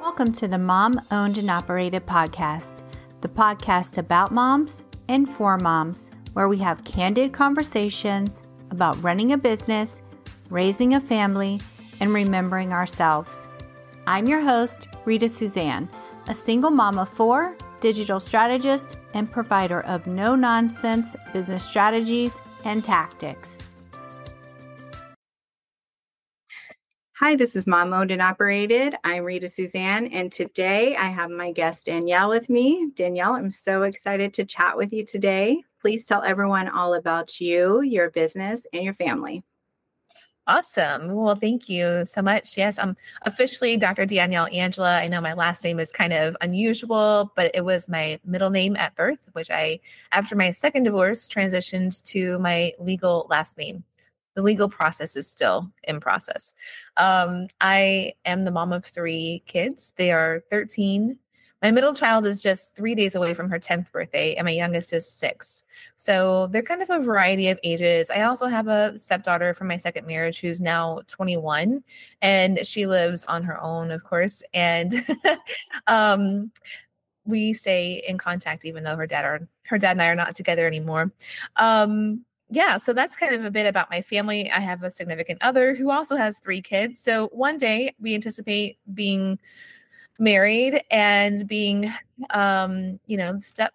Welcome to the Mom Owned and Operated podcast, the podcast about moms and for moms, where we have candid conversations about running a business, raising a family, and remembering ourselves. I'm your host, Rita Suzanne, a single mom of four, digital strategist, and provider of no-nonsense business strategies and tactics. Hi, this is Mom Owned and Operated. I'm Rita Suzanne, and today I have my guest Danielle with me. Danielle, I'm so excited to chat with you today. Please tell everyone all about you, your business, and your family. Awesome. Well, thank you so much. Yes, I'm officially Dr. Danielle Angela. I know my last name is kind of unusual, but it was my middle name at birth, which I, after my second divorce, transitioned to my legal last name. The legal process is still in process. I am the mom of three kids. They are 13. My middle child is just 3 days away from her 10th birthday, and my youngest is 6. So they're kind of a variety of ages. I also have a stepdaughter from my second marriage who's now 21, and she lives on her own, of course. And we stay in contact, even though her dad and I are not together anymore. Yeah, so that's kind of a bit about my family. I have a significant other who also has three kids. So one day we anticipate being married and being, step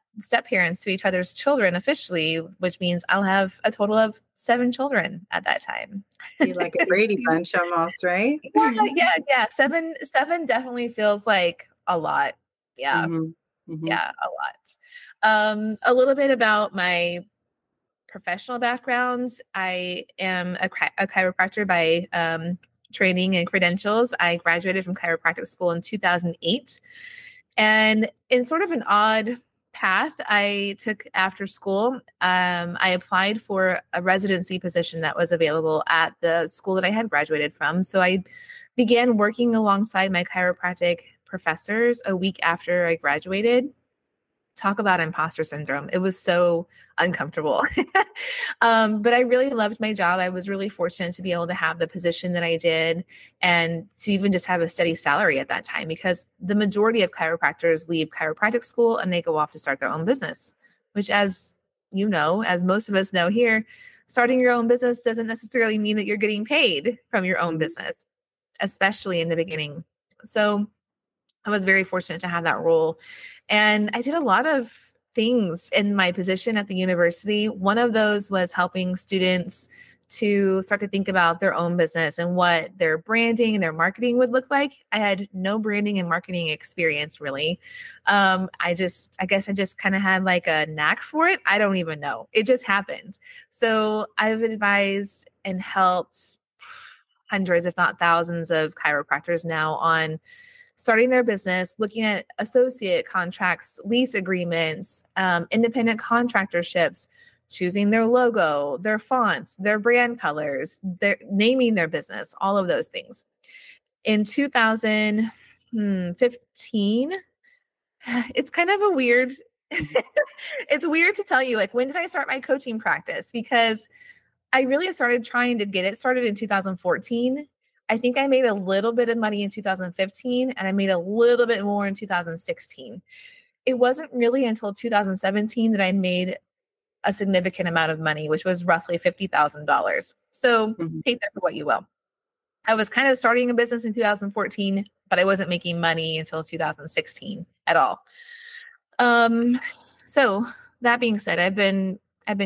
parents to each other's children officially, which means I'll have a total of 7 children at that time. Be like a Brady Bunch almost, right? Yeah. Seven definitely feels like a lot. Yeah. Mm-hmm. Yeah, a lot. A little bit about my professional backgrounds. I am a chiropractor by training and credentials. I graduated from chiropractic school in 2008. And in sort of an odd path I took after school, I applied for a residency position that was available at the school that I had graduated from. So I began working alongside my chiropractic professors a week after I graduated. Talk about imposter syndrome. It was so uncomfortable. But I really loved my job. I was really fortunate to be able to have the position that I did and to even just have a steady salary at that time, because the majority of chiropractors leave chiropractic school and they go off to start their own business, which, as you know, as most of us know here, starting your own business doesn't necessarily mean that you're getting paid from your own business, especially in the beginning. So I was very fortunate to have that role. And I did a lot of things in my position at the university. One of those was helping students to start to think about their own business and what their branding and their marketing would look like. I had no branding and marketing experience, really. I guess I just kind of had like a knack for it. I don't even know. It just happened. So I've advised and helped hundreds, if not thousands, of chiropractors now on starting their business, looking at associate contracts, lease agreements, independent contractorships, choosing their logo, their fonts, their brand colors, their naming their business, all of those things. In 2015, it's kind of a weird, it's weird to tell you, like, when did I start my coaching practice? Because I really started trying to get it started in 2014. I think I made a little bit of money in 2015 and I made a little bit more in 2016. It wasn't really until 2017 that I made a significant amount of money, which was roughly $50,000. So take that for what you will. I was kind of starting a business in 2014, but I wasn't making money until 2016 at all. So that being said, I've been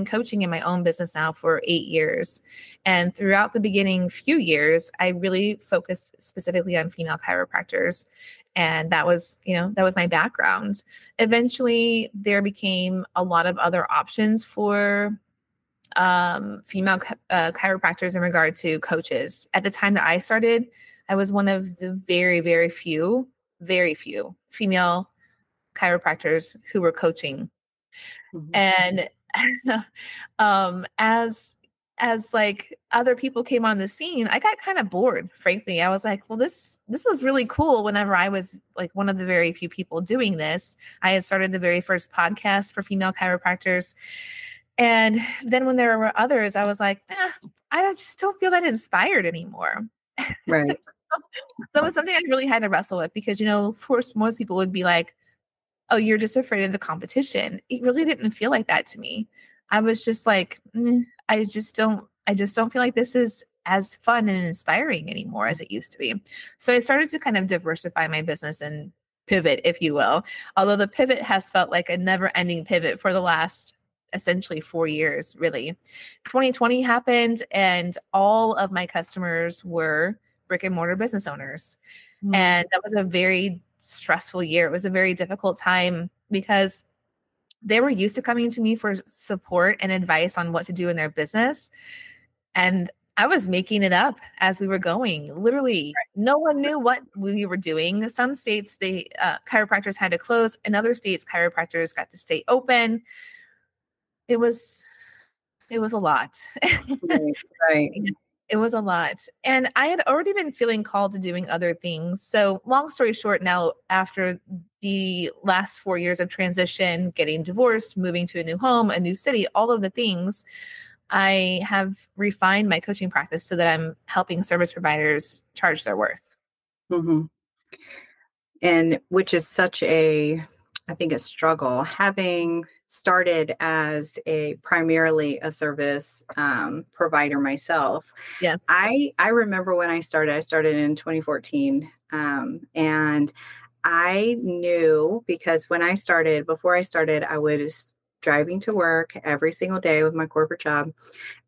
coaching in my own business now for 8 years. And throughout the beginning few years, I really focused specifically on female chiropractors. And that was my background. Eventually there became a lot of other options for female chiropractors in regard to coaches. At the time that I started, I was one of the very few female chiropractors who were coaching. Mm-hmm. And as like other people came on the scene, I got kind of bored, frankly. I was like, well, this was really cool. Whenever I was like one of the very few people doing this, I had started the very first podcast for female chiropractors. And then when there were others, I was like, I just don't feel that inspired anymore. Right. So it was something I really had to wrestle with because, you know, of course, most people would be like, oh, you're just afraid of the competition. It really didn't feel like that to me. I was just like, I just don't feel like this is as fun and inspiring anymore as it used to be. So I started to kind of diversify my business and pivot, if you will. Although the pivot has felt like a never ending pivot for the last essentially 4 years, really. 2020 happened and all of my customers were brick and mortar business owners. Mm-hmm. And that was a very stressful year. It was a very difficult time because they were used to coming to me for support and advice on what to do in their business. And I was making it up as we were going. Literally, no one knew what we were doing. Some states, the chiropractors had to close. In other states, chiropractors got to stay open. It was a lot. Right. It was a lot. And I had already been feeling called to doing other things. So long story short, now after the last 4 years of transition, getting divorced, moving to a new home, a new city, all of the things, I have refined my coaching practice so that I'm helping service providers charge their worth. Mm-hmm. And which is such a struggle. Having started as primarily a service provider myself. Yes. I remember when I started in 2014. And I knew because before I started, I was driving to work every single day with my corporate job.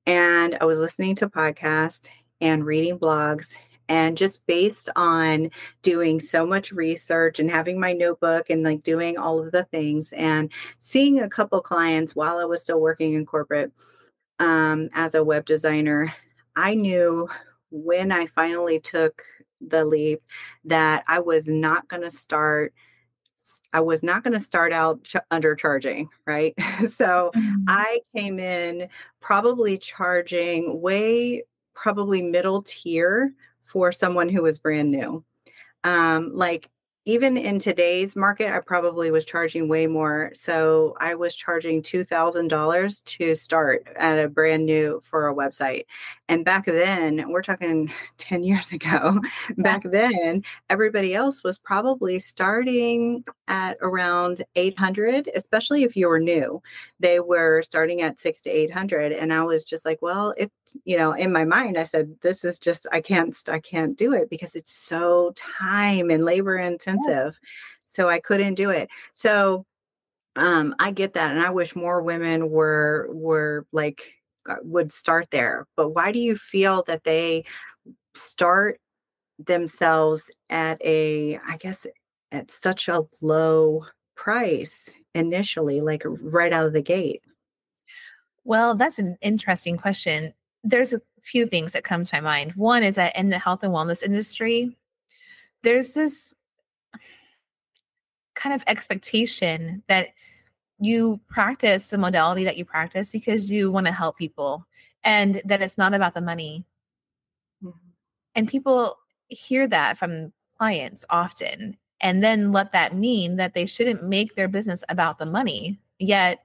And I was listening to podcasts and reading blogs. And just based on doing so much research and having my notebook and like doing all of the things and seeing a couple clients while I was still working in corporate as a web designer, I knew when I finally took the leap that I was not going to start out undercharging, right? So mm-hmm. I came in probably charging probably middle tier for someone who was brand new. Like even in today's market, I probably was charging way more. So I was charging $2,000 to start at a brand new for a website. And back then, we're talking 10 years ago, back then, everybody else was probably starting at around 800, especially if you were new. They were starting at 600 to 800. And I was just like, well, in my mind, I said, this is just, I can't do it because it's so time and labor intensive. Yes. So I couldn't do it. So I get that. And I wish more women were like, would start there. But why do you feel that they start themselves at such a low price initially, like right out of the gate? Well, that's an interesting question. There's a few things that come to my mind. One is that in the health and wellness industry, there's this kind of expectation that you practice the modality that you practice because you want to help people and that it's not about the money. Mm-hmm. And people hear that from clients often and then let that mean that they shouldn't make their business about the money. Yet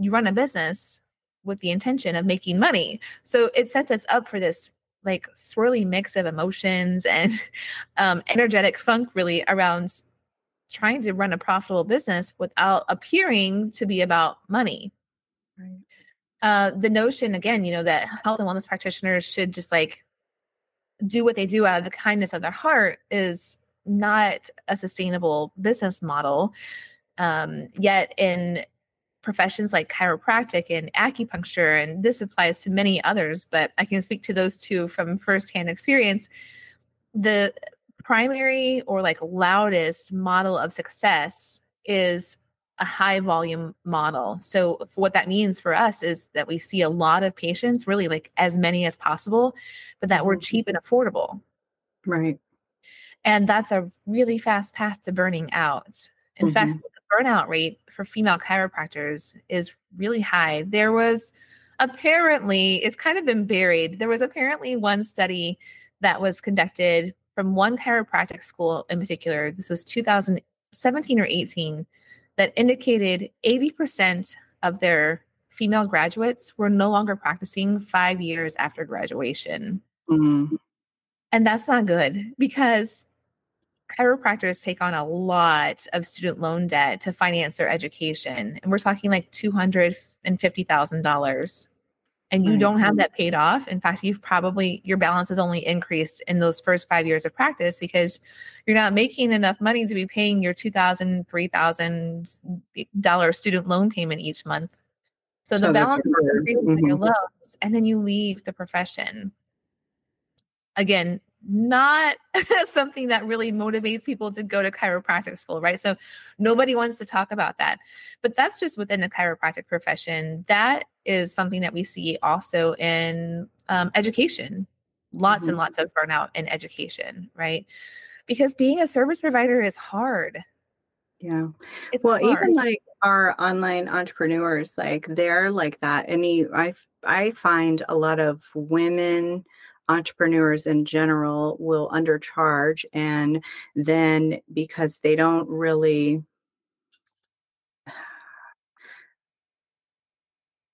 you run a business with the intention of making money. So it sets us up for this like swirly mix of emotions and energetic funk really around trying to run a profitable business without appearing to be about money. Right. The notion, again, you know, that health and wellness practitioners should just like do what they do out of the kindness of their heart is not a sustainable business model. Yet in professions like chiropractic and acupuncture, and this applies to many others, but I can speak to those two from firsthand experience. The primary or like loudest model of success is a high volume model. So what that means for us is that we see a lot of patients, really like as many as possible, but that we're cheap and affordable. Right. And that's a really fast path to burning out. In fact, the burnout rate for female chiropractors is really high. There was apparently, it's kind of been buried. There was apparently one study that was conducted from one chiropractic school in particular, this was 2017 or 18, that indicated 80% of their female graduates were no longer practicing 5 years after graduation. Mm-hmm. And that's not good, because chiropractors take on a lot of student loan debt to finance their education. And we're talking like $250,000. And you don't have that paid off. In fact, you've probably, your balance has only increased in those first 5 years of practice because you're not making enough money to be paying your $2,000, $3,000 student loan payment each month. So the balance is increasing on your loans, and then you leave the profession. Again, not something that really motivates people to go to chiropractic school, right? So nobody wants to talk about that, but that's just within the chiropractic profession. That is something that we see also in education, lots and lots of burnout in education, right? Because being a service provider is hard. Yeah. It's hard. Even like our online entrepreneurs, like they're like that. I find a lot of women entrepreneurs in general will undercharge. And then because they don't really,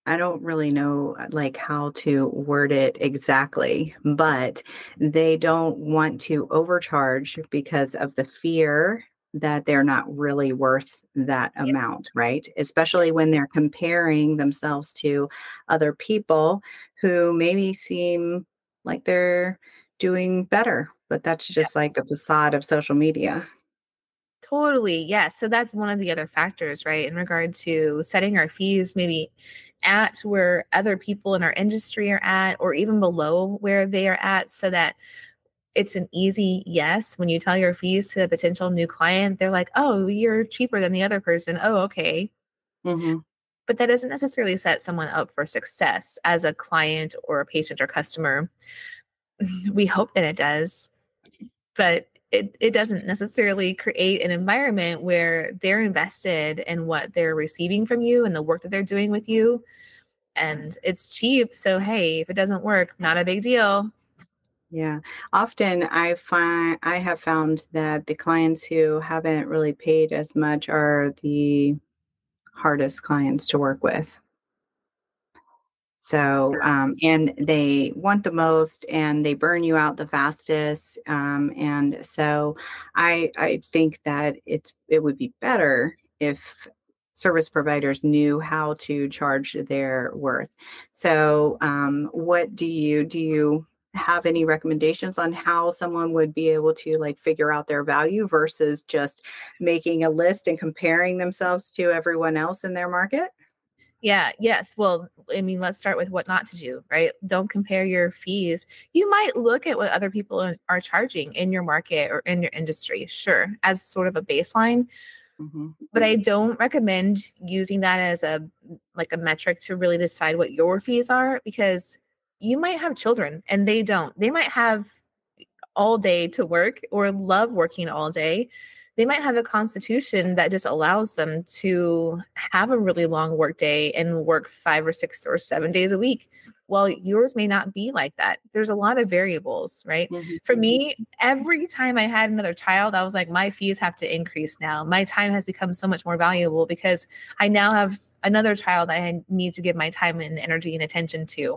I don't really know like how to word it exactly, but they don't want to overcharge because of the fear that they're not really worth that amount, right? Especially when they're comparing themselves to other people who maybe seem like they're doing better, but that's just like the facade of social media. Totally. Yeah. So that's one of the other factors, right? In regard to setting our fees, maybe at where other people in our industry are at, or even below where they are at, so that it's an easy yes. When you tell your fees to a potential new client, they're like, oh, you're cheaper than the other person. Oh, okay. But that doesn't necessarily set someone up for success as a client or a patient or customer. We hope that it does, but it doesn't necessarily create an environment where they're invested in what they're receiving from you and the work that they're doing with you. And it's cheap. So, hey, if it doesn't work, not a big deal. Yeah. Often I have found that the clients who haven't really paid as much are the hardest clients to work with. So, and they want the most and they burn you out the fastest. And so I think that it would be better if service providers knew how to charge their worth. So, what do you have any recommendations on how someone would be able to like figure out their value versus just making a list and comparing themselves to everyone else in their market? Yeah. Yes. Well, I mean, let's start with what not to do, right? Don't compare your fees. You might look at what other people are charging in your market or in your industry, sure, as sort of a baseline. But I don't recommend using that as a metric to really decide what your fees are, because you might have children and they don't. They might have all day to work or love working all day. They might have a constitution that just allows them to have a really long work day and work 5 or 6 or 7 days a week. Well, yours may not be like that. There's a lot of variables, right? For me, every time I had another child, I was like, my fees have to increase now. My time has become so much more valuable because I now have another child I need to give my time and energy and attention to.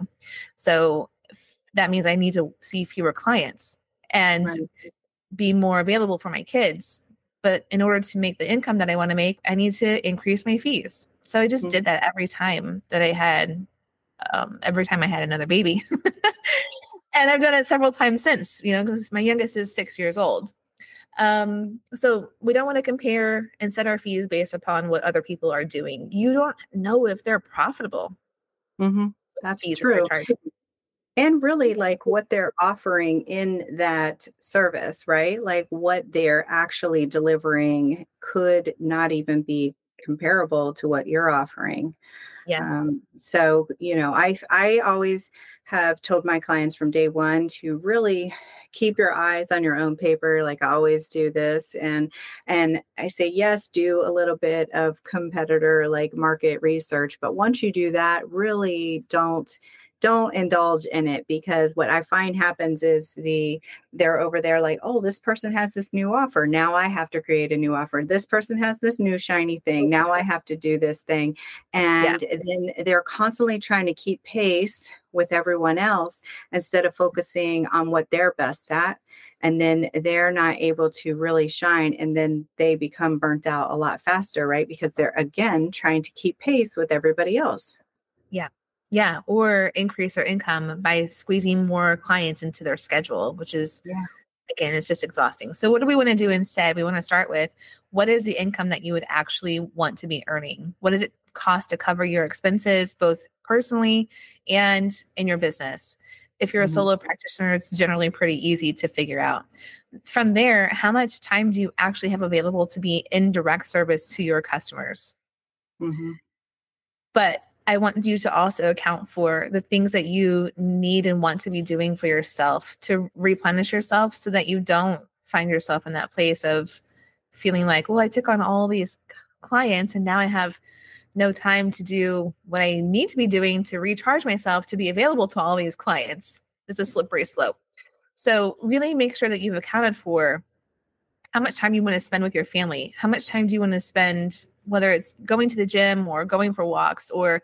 So that means I need to see fewer clients and be more available for my kids. But in order to make the income that I want to make, I need to increase my fees. So I just did that every time that I had another baby. And I've done it several times since, you know, because my youngest is 6 years old. So we don't want to compare and set our fees based upon what other people are doing. You don't know if they're profitable. That's true. And really like what they're offering in that service, right? Like what they're actually delivering could not even be comparable to what you're offering. Yes. So, you know, I always have told my clients from day one to really keep your eyes on your own paper. Like I always do this. And I say, yes, do a little bit of competitor like market research. But once you do that, really don't don't indulge in it, because what I find happens is they're over there like, oh, this person has this new offer. Now I have to create a new offer. This person has this new shiny thing. Now I have to do this thing. And then they're constantly trying to keep pace with everyone else instead of focusing on what they're best at. And then they're not able to really shine. And then they become burnt out a lot faster, right? Because they're, again, trying to keep pace with everybody else. Yeah. Yeah. Or increase their income by squeezing more clients into their schedule, which is, again, it's just exhausting. So what do we want to do instead? We want to start with, what is the income that you would actually want to be earning? What does it cost to cover your expenses, both personally and in your business? If you're a solo practitioner, it's generally pretty easy to figure out. From there, how much time do you actually have available to be in direct service to your customers? Mm-hmm. But I want you to also account for the things that you need and want to be doing for yourself to replenish yourself, so that you don't find yourself in that place of feeling like, well, I took on all these clients and now I have no time to do what I need to be doing to recharge myself to be available to all these clients. It's a slippery slope. So really make sure that you've accounted for how much time you want to spend with your family. How much time do you want to spend, whether it's going to the gym or going for walks or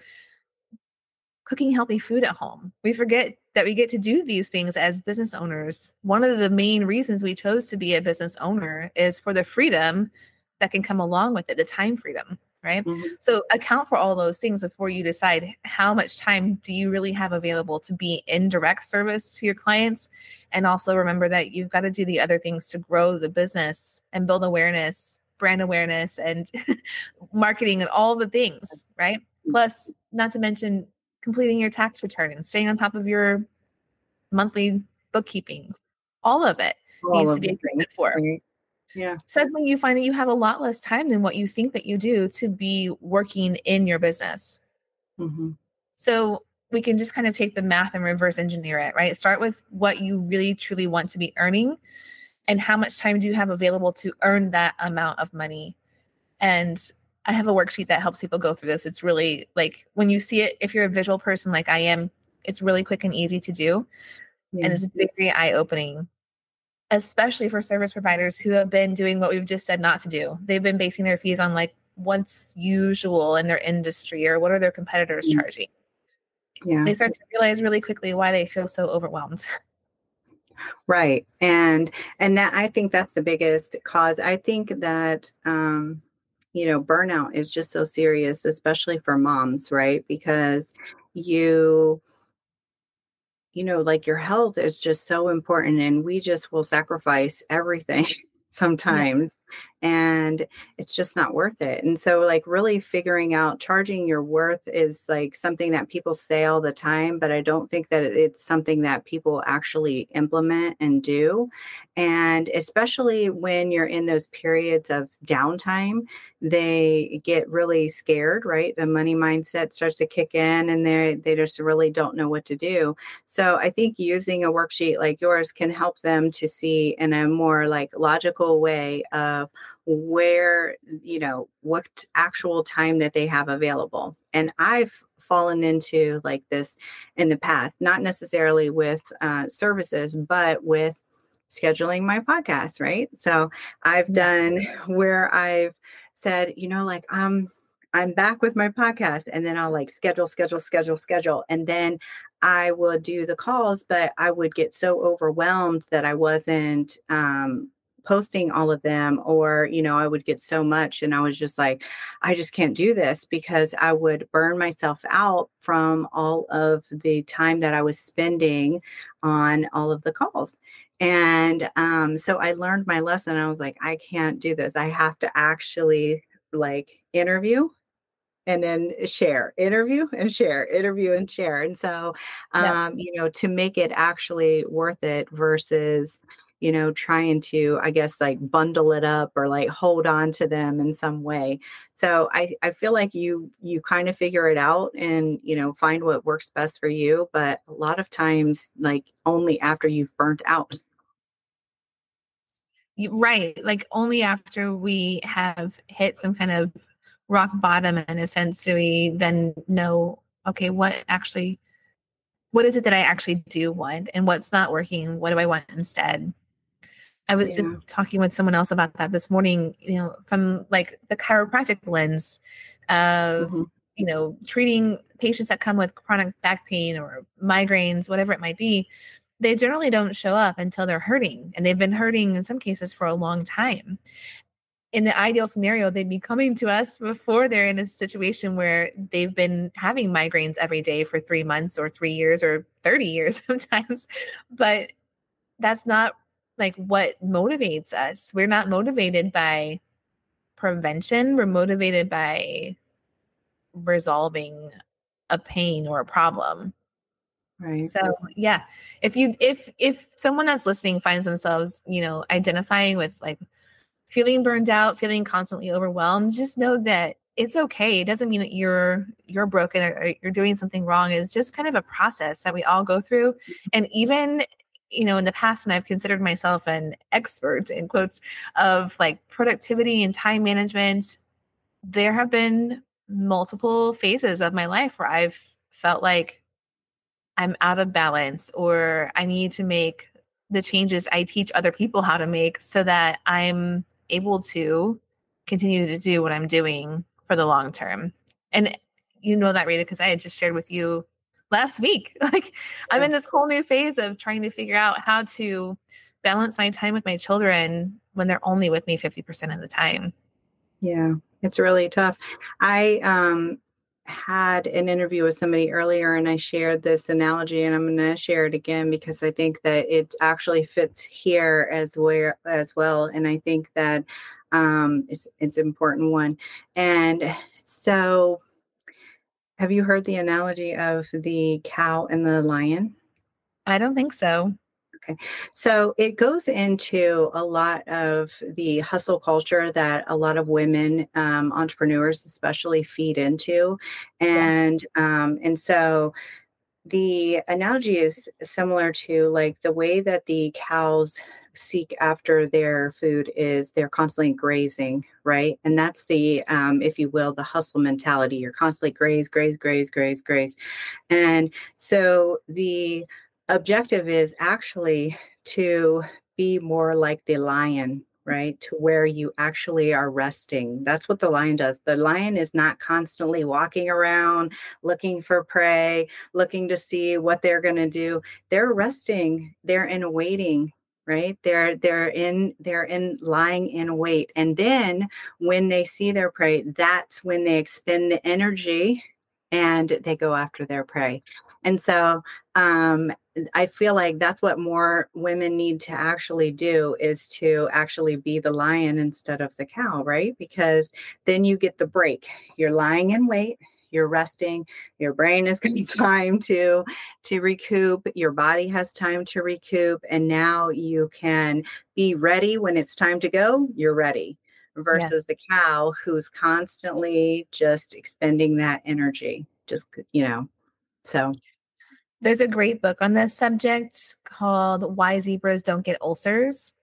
cooking healthy food at home? We forget that we get to do these things as business owners. One of the main reasons we chose to be a business owner is for the freedom that can come along with it, the time freedom, right? Mm-hmm. So account for all those things before you decide how much time do you really have available to be in direct service to your clients. And also remember that you've got to do the other things to grow the business and build awareness, brand awareness, and marketing and all the things, right? Plus, not to mention completing your tax return and staying on top of your monthly bookkeeping. All of it needs to be accounted for. Yeah. Suddenly you find that you have a lot less time than what you think that you do to be working in your business. Mm-hmm. So we can just kind of take the math and reverse engineer it, right? Start with what you really truly want to be earning and how much time do you have available to earn that amount of money. And I have a worksheet that helps people go through this. It's really like when you see it, if you're a visual person like I am, it's really quick and easy to do. Mm-hmm. And it's very eye-opening, especially for service providers who have been doing what we've just said not to do. They've been basing their fees on like what's usual in their industry or what are their competitors charging. Yeah. They start to realize really quickly why they feel so overwhelmed. Right. And that, I think that's the biggest cause. I think that, you know, burnout is just so serious, especially for moms, right? Because you know, like your health is just so important, and we just will sacrifice everything sometimes, and it's just not worth it. And so like really figuring out charging your worth is like something that people say all the time, but I don't think that it's something that people actually implement and do. And especially when you're in those periods of downtime, they get really scared, right? The money mindset starts to kick in and they just really don't know what to do. So I think using a worksheet like yours can help them to see in a more like logical way of where, you know, what actual time that they have available. And I've fallen into like this in the past, not necessarily with services, but with scheduling my podcast, right? So I've done where I've said, you know, like, I'm back with my podcast, and then I'll like schedule. And then I will do the calls, but I would get so overwhelmed that I wasn't, posting all of them, or, you know, I would get so much and I was just like, I just can't do this, because I would burn myself out from all of the time that I was spending on all of the calls. And so I learned my lesson. I was like, I can't do this. I have to actually like interview and then share, interview and share, interview and share. And so, you know, to make it actually worth it versus, you know, trying to, I guess, like bundle it up or like hold on to them in some way. So I feel like you kind of figure it out and, you know, find what works best for you. But a lot of times, like only after you've burnt out. Right. Like only after we have hit some kind of rock bottom, in a sense, do we then know, okay, what actually what is it that I actually do want and what's not working? What do I want instead? I was just talking with someone else about that this morning, you know, from like the chiropractic lens of, you know, treating patients that come with chronic back pain or migraines, whatever it might be. They generally don't show up until they're hurting, and they've been hurting in some cases for a long time. In the ideal scenario, they'd be coming to us before they're in a situation where they've been having migraines every day for 3 months or 3 years or 30 years sometimes. But that's not like what motivates us. We're not motivated by prevention. We're motivated by resolving a pain or a problem. Right. So yeah, if someone that's listening finds themselves, you know, identifying with like feeling burned out, feeling constantly overwhelmed, just know that it's okay. It doesn't mean that you're broken or you're doing something wrong. It's just kind of a process that we all go through. And even, you know, in the past, and I've considered myself an expert in quotes of like productivity and time management, there have been multiple phases of my life where I've felt like I'm out of balance, or I need to make the changes I teach other people how to make so that I'm able to continue to do what I'm doing for the long term. And you know that, Rita, because I had just shared with you last week, like I'm in this whole new phase of trying to figure out how to balance my time with my children when they're only with me 50% of the time. Yeah, it's really tough. I, had an interview with somebody earlier and I shared this analogy, and I'm going to share it again because I think that it actually fits here as well. And I think that it's an important one. And so have you heard the analogy of the cow and the lion? I don't think so. Okay. So it goes into a lot of the hustle culture that a lot of women, entrepreneurs especially, feed into. And, and so the analogy is similar to like the way that the cows seek after their food is they're constantly grazing, right? And that's the, if you will, the hustle mentality. You're constantly graze. And so the objective is actually to be more like the lion, right? To where you actually are resting. That's what the lion does. The lion is not constantly walking around, looking for prey, looking to see what they're going to do. They're resting. They're in waiting, right? They're in lying in wait. And then when they see their prey, that's when they expend the energy and they go after their prey. And so, I feel like that's what more women need to actually do, is to actually be the lion instead of the cow, right? Because then you get the break. You're lying in wait, you're resting, your brain is getting time to recoup, your body has time to recoup, and now you can be ready when it's time to go, you're ready, versus the cow who's constantly just expending that energy, just, you know, so. There's a great book on this subject called Why Zebras Don't Get Ulcers.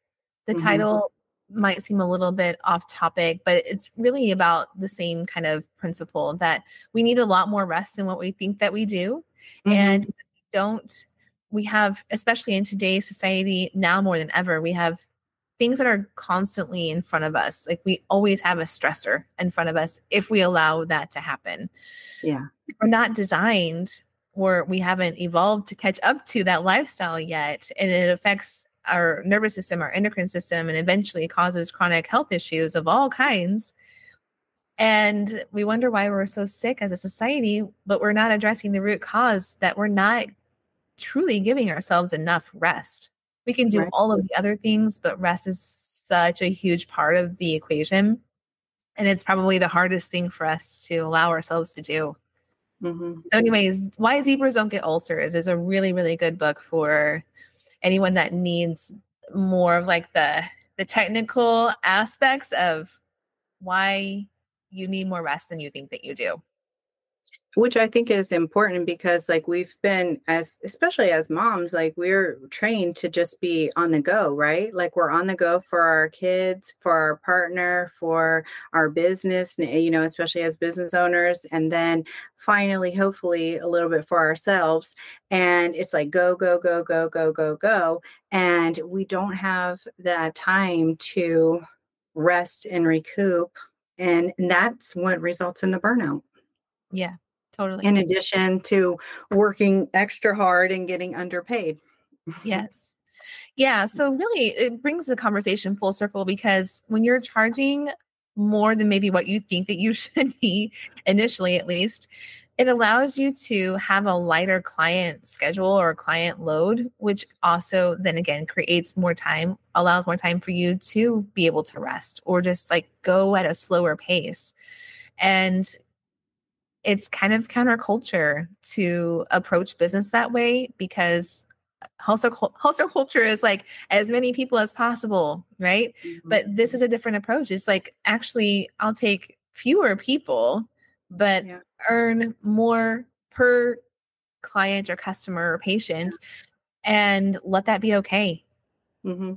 The title might seem a little bit off topic, but it's really about the same kind of principle that we need a lot more rest than what we think that we do. And if we don't, we have, especially in today's society, now more than ever, we have things that are constantly in front of us. Like we always have a stressor in front of us if we allow that to happen. Yeah. We're not designed, or we haven't evolved to catch up to that lifestyle yet. And it affects our nervous system, our endocrine system, and eventually causes chronic health issues of all kinds. And we wonder why we're so sick as a society, but we're not addressing the root cause, that we're not truly giving ourselves enough rest. We can do all of the other things, but rest is such a huge part of the equation. And it's probably the hardest thing for us to allow ourselves to do. So anyways, Why Zebras Don't Get Ulcers is a really, really good book for anyone that needs more of like the technical aspects of why you need more rest than you think that you do. Which I think is important because like we've been, especially as moms, like we're trained to just be on the go, right? Like we're on the go for our kids, for our partner, for our business, you know, especially as business owners. And then finally, hopefully a little bit for ourselves. And it's like, go, go, go, go, go, go, go. And we don't have that time to rest and recoup. And that's what results in the burnout. Yeah. Totally. In addition to working extra hard and getting underpaid. Yes. Yeah. So really it brings the conversation full circle, because when you're charging more than maybe what you think that you should be initially, at least, it allows you to have a lighter client schedule or client load, which also then again creates more time, allows more time for you to be able to rest or just like go at a slower pace. And it's kind of counterculture to approach business that way, because hustle culture is like as many people as possible, right? Mm-hmm. But this is a different approach. It's like, actually, I'll take fewer people, but earn more per client or customer or patient, and let that be okay. Mm-hmm.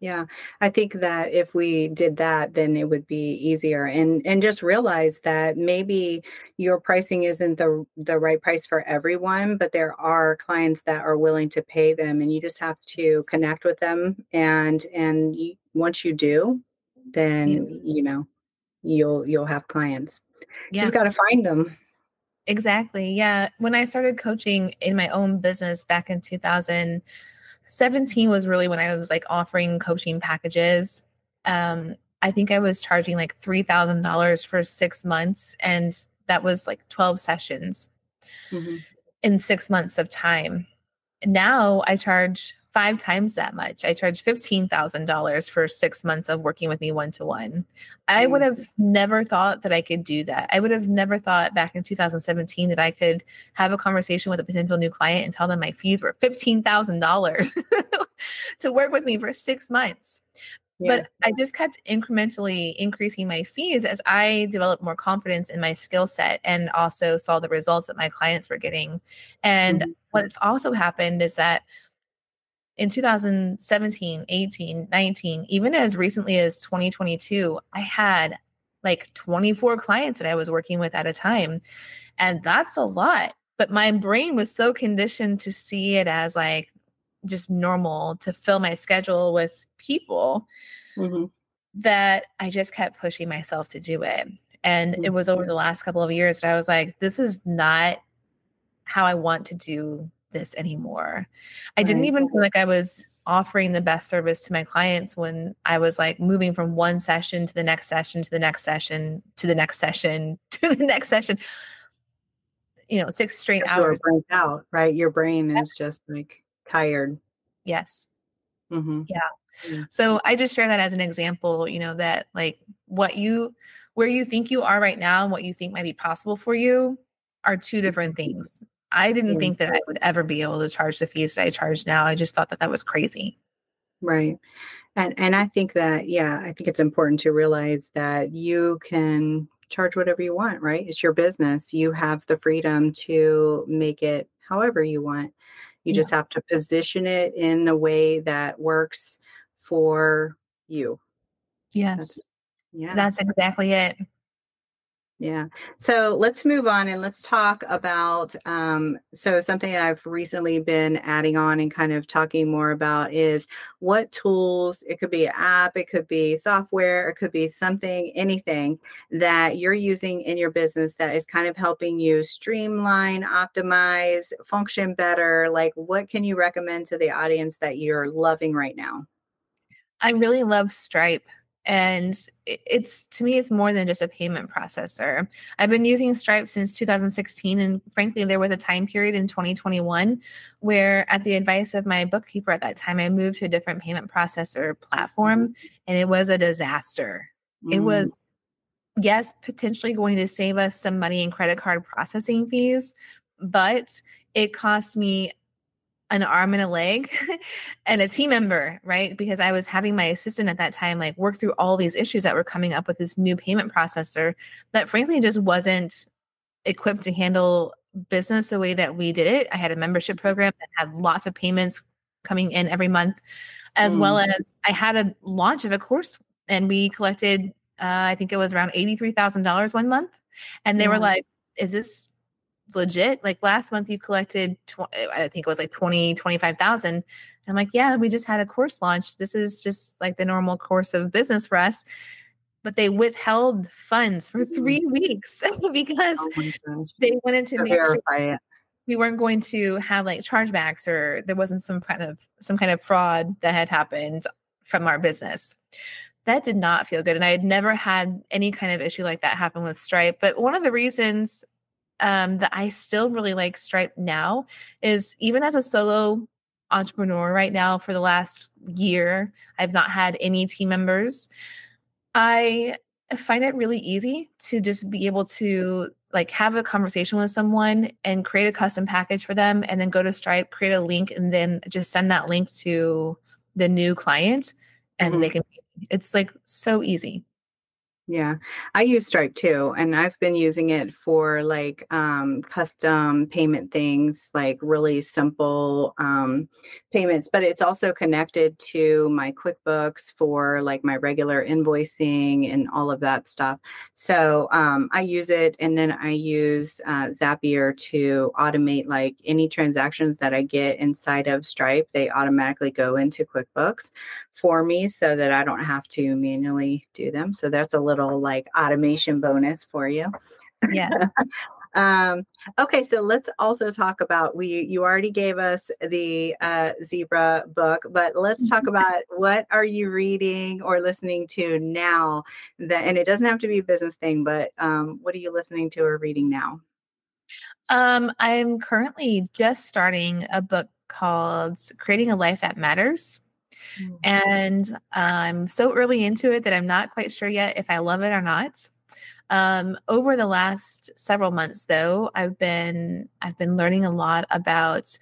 Yeah, I think that if we did that, then it would be easier. And just realize that maybe your pricing isn't the right price for everyone, but there are clients that are willing to pay them, and you just have to connect with them. And once you do, then, you know, you'll have clients. Yeah. Just got to find them. Exactly. Yeah. When I started coaching in my own business back in 2000, 17 was really when I was like offering coaching packages. I think I was charging like $3,000 for 6 months, and that was like 12 sessions in 6 months of time. Now I charge 5 times that much. I charge $15,000 for 6 months of working with me one-to-one. I would have never thought that I could do that. I would have never thought back in 2017 that I could have a conversation with a potential new client and tell them my fees were $15,000 to work with me for 6 months. Yeah. But I just kept incrementally increasing my fees as I developed more confidence in my skill set, and also saw the results that my clients were getting. And what's also happened is that in 2017, 18, 19, even as recently as 2022, I had like 24 clients that I was working with at a time. And that's a lot. But my brain was so conditioned to see it as like just normal to fill my schedule with people that I just kept pushing myself to do it. And it was over the last couple of years that I was like, this is not how I want to do this anymore. I didn't even feel like I was offering the best service to my clients when I was like moving from one session to the next session, to the next session, to the next session, to the next session, you know, 6 straight hours. Burnt out, right? Your brain is just like tired. Yes. Yeah. So I just share that as an example, you know, that like where you think you are right now and what you think might be possible for you are two different things. I didn't think that I would ever be able to charge the fees that I charge now. I just thought that that was crazy. Right. And I think that, I think it's important to realize that you can charge whatever you want, right? It's your business. You have the freedom to make it however you want. You just have to position it in the way that works for you. Yes. That's exactly it. Yeah. So let's move on and let's talk about, so something that I've recently been adding on and kind of talking more about is what tools, it could be an app, it could be software, it could be something, anything that you're using in your business that is kind of helping you streamline, optimize, function better. Like what can you recommend to the audience that you're loving right now? I really love Stripe. And it's, to me, it's more than just a payment processor. I've been using Stripe since 2016. And frankly, there was a time period in 2021 where, at the advice of my bookkeeper at that time, I moved to a different payment processor platform, and it was a disaster. It was, yes, potentially going to save us some money in credit card processing fees, but it cost me an arm and a leg and a team member, right? Because I was having my assistant at that time, like, work through all these issues that were coming up with this new payment processor that frankly just wasn't equipped to handle business the way that we did it. I had a membership program that had lots of payments coming in every month, as well as I had a launch of a course, and we collected, I think it was around $83,000 one month. And they were like, is this legit? Like last month you collected, I think it was like 20, 25,000. I'm like, yeah, we just had a course launch. This is just like the normal course of business for us. But they withheld funds for 3 weeks because they wanted to make sure we weren't going to have like chargebacks, or there wasn't some kind of fraud that had happened from our business. That did not feel good. And I had never had any kind of issue like that happen with Stripe. But one of the reasons that I still really like Stripe now is, even as a solo entrepreneur right now, for the last year, I've not had any team members. I find it really easy to just be able to like have a conversation with someone and create a custom package for them, and then go to Stripe, create a link, and then just send that link to the new client, and they can, it's like so easy. Yeah. I use Stripe too. And I've been using it for like custom payment things, like really simple payments, but it's also connected to my QuickBooks for like my regular invoicing and all of that stuff. So I use it. And then I use Zapier to automate like any transactions that I get inside of Stripe. They automatically go into QuickBooks for me so that I don't have to manually do them. So that's a little like automation bonus for you. Yes. Okay. So let's also talk about, you already gave us the zebra book, but let's talk about what are you reading or listening to now that, and it doesn't have to be a business thing, but what are you listening to or reading now? I'm currently just starting a book called Creating a Life That Matters. And I'm so early into it that I'm not quite sure yet if I love it or not. Over the last several months, though, I've been learning a lot about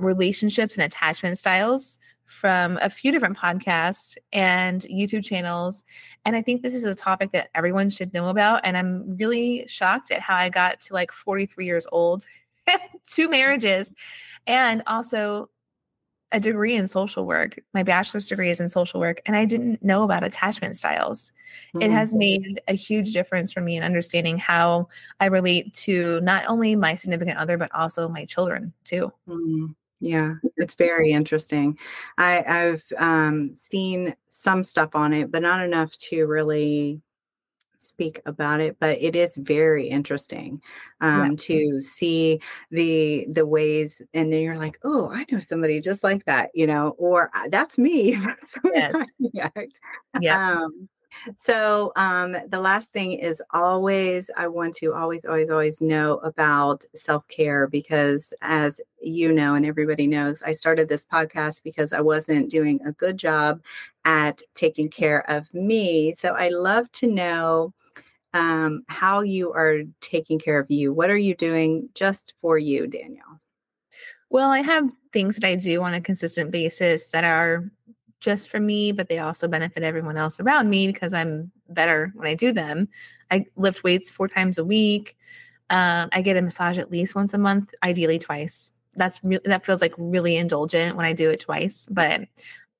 relationships and attachment styles from a few different podcasts and YouTube channels. And I think this is a topic that everyone should know about. And I'm really shocked at how I got to like 43 years old, 2 marriages, and also a degree in social work. My bachelor's degree is in social work, and I didn't know about attachment styles. It has made a huge difference for me in understanding how I relate to not only my significant other, but also my children too. Yeah, it's very interesting. I've seen some stuff on it, but not enough to really speak about it, but it is very interesting to see the ways, and then you're like, oh, I know somebody just like that, you know, or that's me. So the last thing is always, I want to always know about self-care, because as you know, and everybody knows, I started this podcast because I wasn't doing a good job at taking care of me. So I love to know how you are taking care of you. What are you doing just for you, Danielle? Well, I have things that I do on a consistent basis that are just for me, but they also benefit everyone else around me because I'm better when I do them. I lift weights 4 times a week. I get a massage at least once a month, ideally twice. That feels like really indulgent when I do it twice, but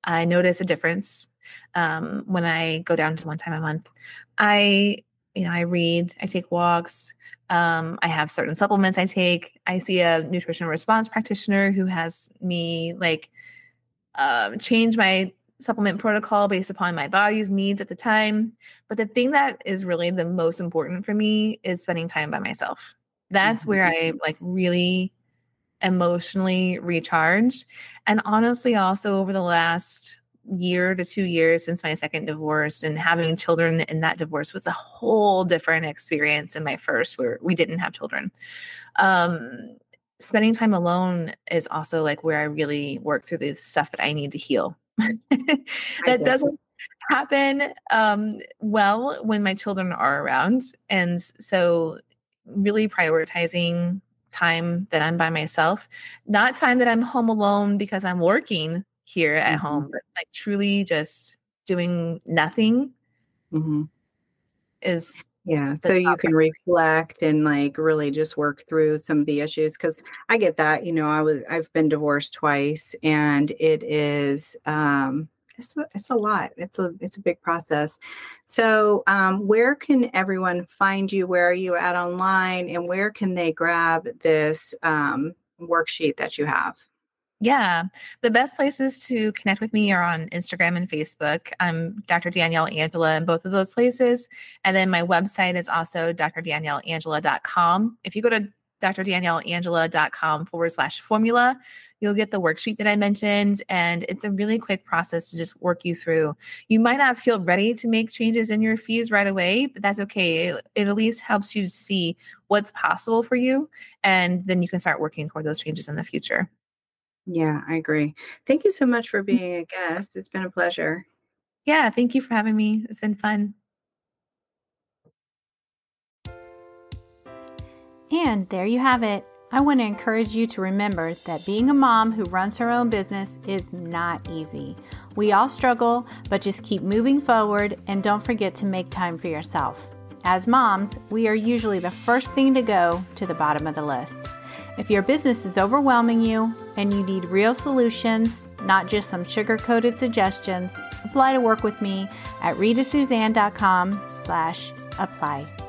I notice a difference when I go down to 1 time a month. I read, I take walks. I have certain supplements I take. I see a nutritional response practitioner who has me like change my supplement protocol based upon my body's needs at the time. But the thing that is really the most important for me is spending time by myself. That's where I like really emotionally recharged. And honestly, also over the last year to 2 years since my second divorce and having children, and that divorce was a whole different experience than my first, where we didn't have children. Spending time alone is also like where I really work through the stuff that I need to heal. That doesn't happen well when my children are around. And so really prioritizing time that I'm by myself, not time that I'm home alone because I'm working here at home, but like truly just doing nothing is Yeah. So you can reflect and like really just work through some of the issues. Cause I get that, you know, I've been divorced twice, and it is, it's a lot. It's a big process. So, where can everyone find you? Where are you at online, and where can they grab this, worksheet that you have? Yeah. The best places to connect with me are on Instagram and Facebook. I'm Dr. Danielle Angela in both of those places. And then my website is also drdanielleangela.com. If you go to drdanielleangela.com/formula, you'll get the worksheet that I mentioned. And it's a really quick process to just work you through. You might not feel ready to make changes in your fees right away, but that's okay. It at least helps you see what's possible for you. And then you can start working toward those changes in the future. Yeah, I agree. Thank you so much for being a guest. It's been a pleasure. Yeah, thank you for having me. It's been fun. And there you have it. I want to encourage you to remember that being a mom who runs her own business is not easy. We all struggle, but just keep moving forward and don't forget to make time for yourself. As moms, we are usually the first thing to go to the bottom of the list. If your business is overwhelming you and you need real solutions, not just some sugar-coated suggestions, apply to work with me at ritasuzanne.com/apply.